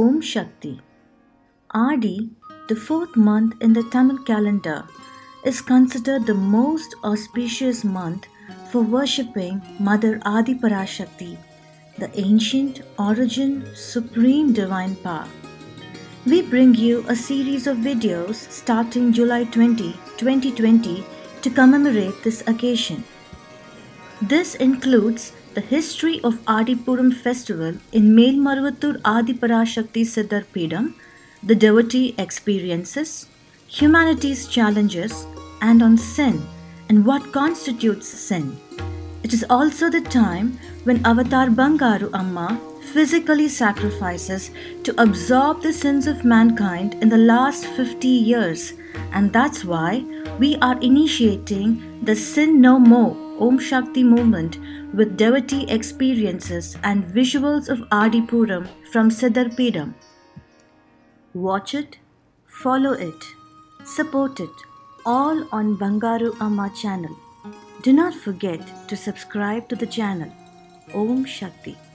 Om Shakti. Aadi, the fourth month in the Tamil calendar, is considered the most auspicious month for worshipping Mother Adi Parashakti, the ancient, origin, supreme divine power. We bring you a series of videos starting July 20, 2020 to commemorate this occasion. This includes the history of Aadi Pooram festival in Melmaruvathur Adi Parashakti Siddhar Peedam, the devotee experiences, humanity's challenges, and on sin and what constitutes sin. It is also the time when Avatar Bangaru Amma physically sacrifices to absorb the sins of mankind in the last 50 years, and that's why we are initiating the Sin No More Om Shakti Movement with devotee experiences and visuals of Aadi Pooram from Siddhar Peedam. Watch it, follow it, support it, all on Bangaru Amma channel. Do not forget to subscribe to the channel. Om Shakti.